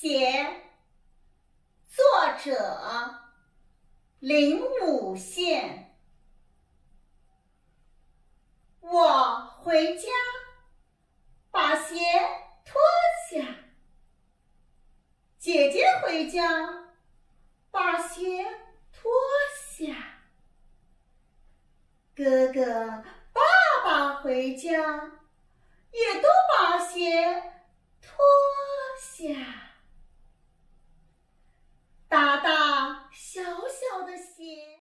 鞋，作者林武宪。我回家把鞋脱下，姐姐回家把鞋脱下，哥哥、爸爸回家也都把鞋脱下。